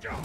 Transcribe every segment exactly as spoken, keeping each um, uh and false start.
Jump!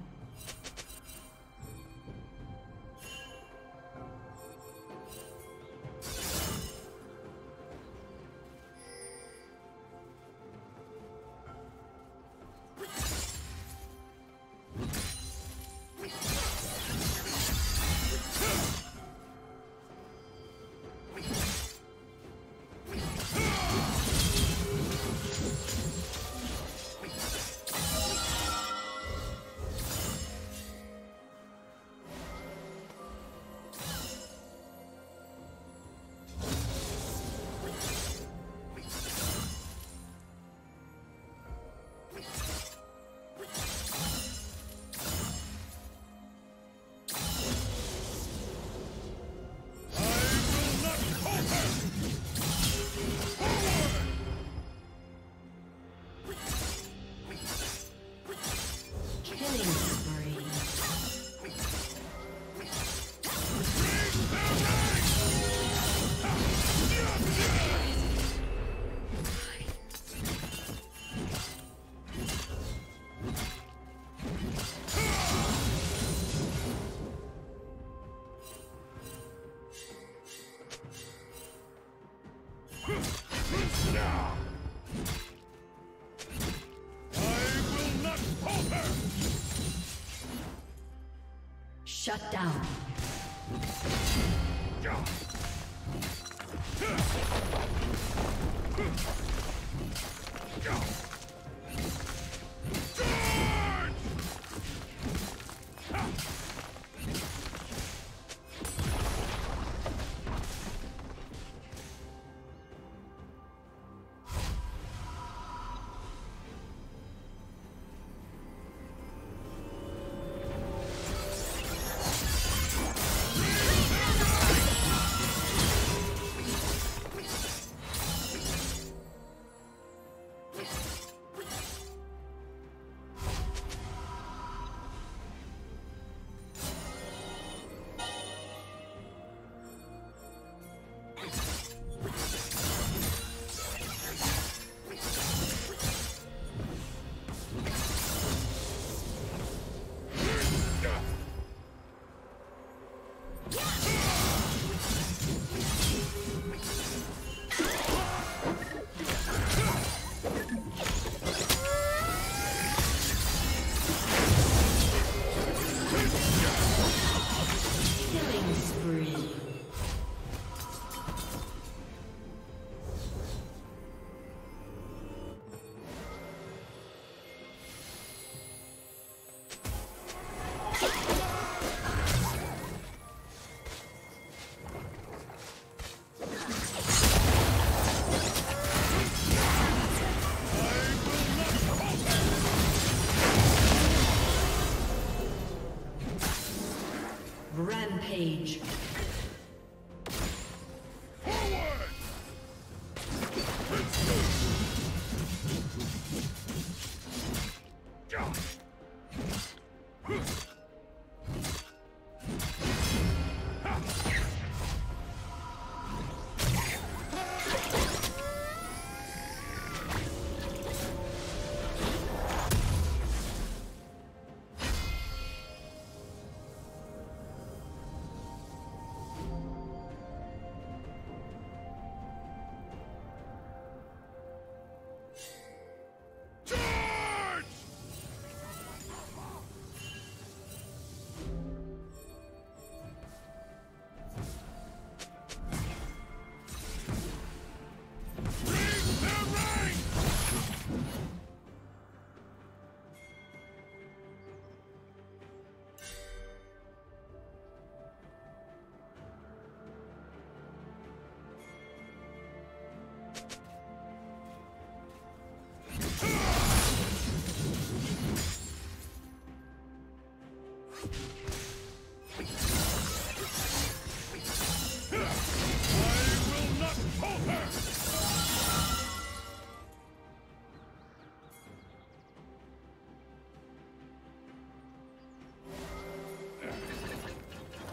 Shut down. Rampage.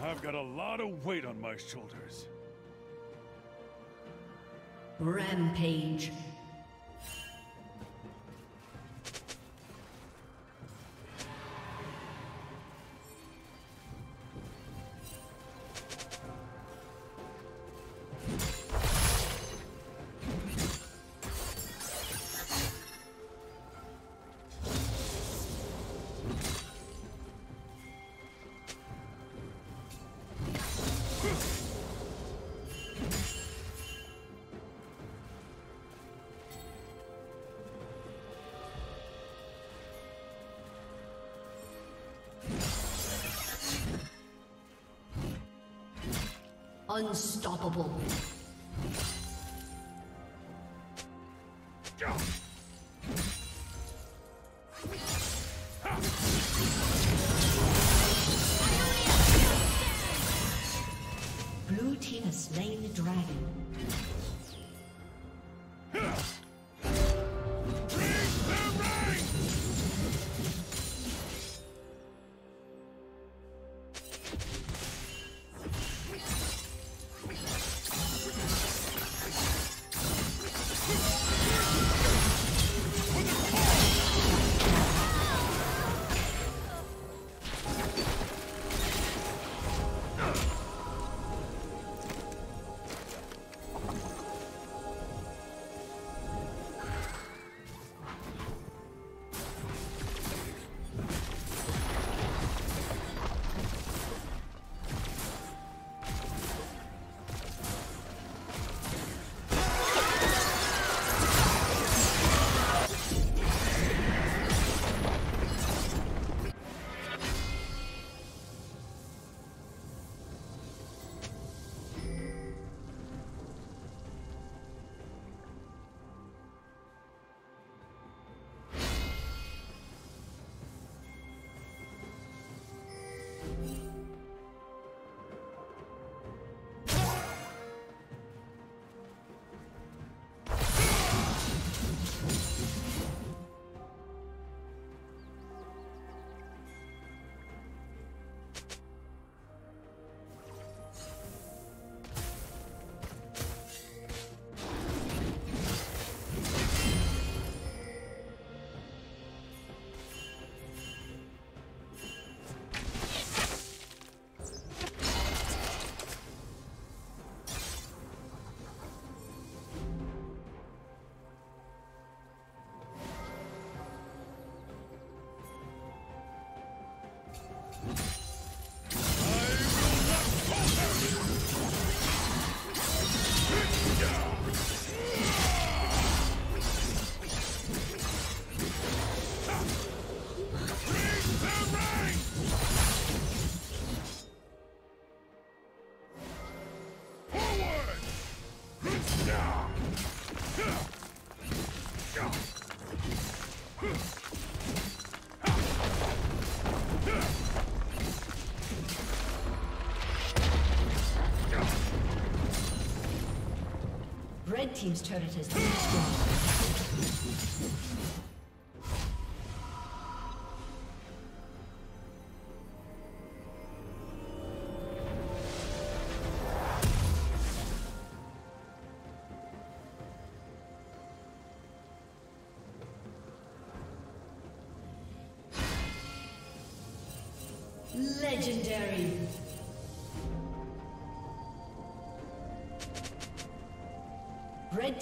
I've got a lot of weight on my shoulders. Rampage. Unstoppable. Blue team has slain the dragon. team's turret has been destroyed. Legendary. Red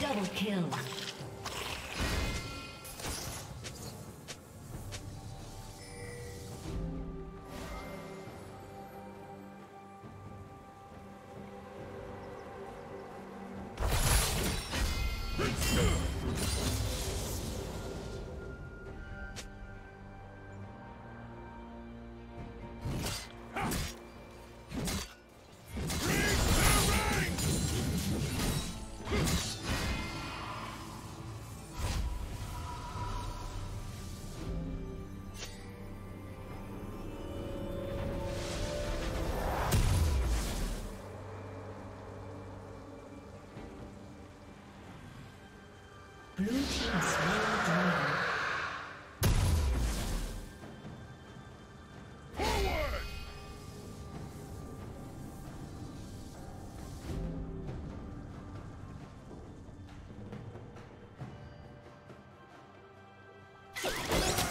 Double kill. Blue team slain the dragon. Forward!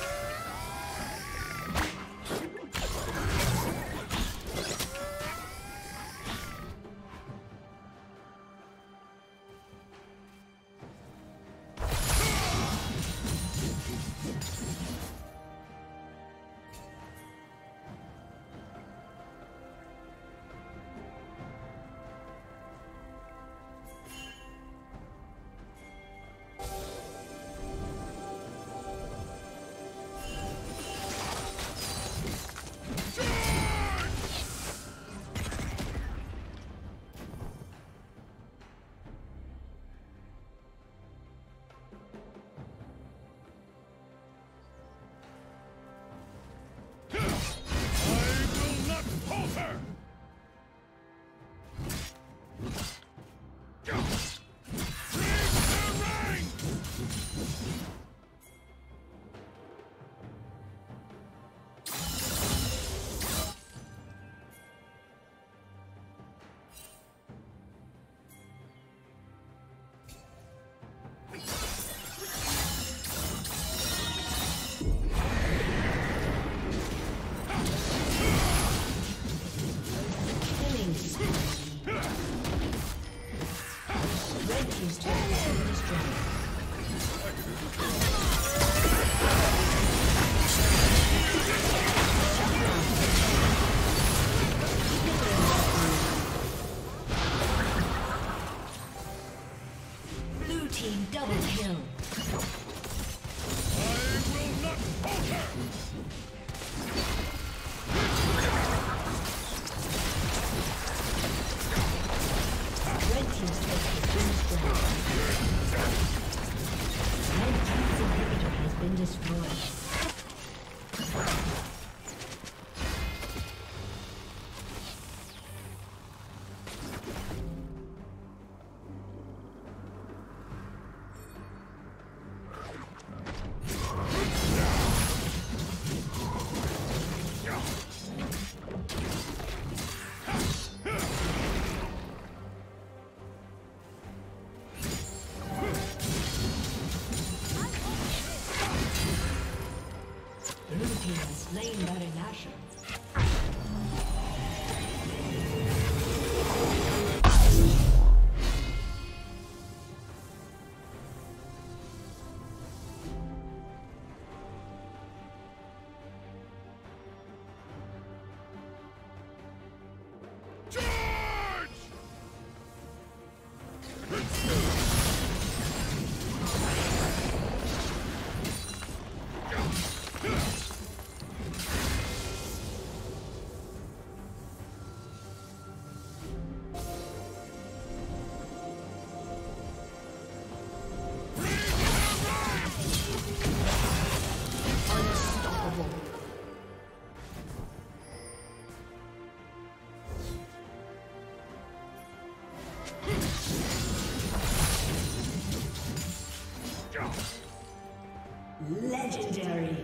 Legendary. Red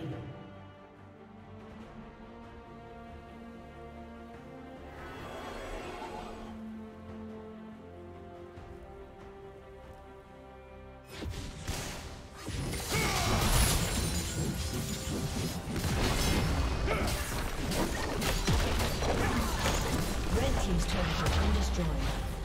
team's turret has been destroyed.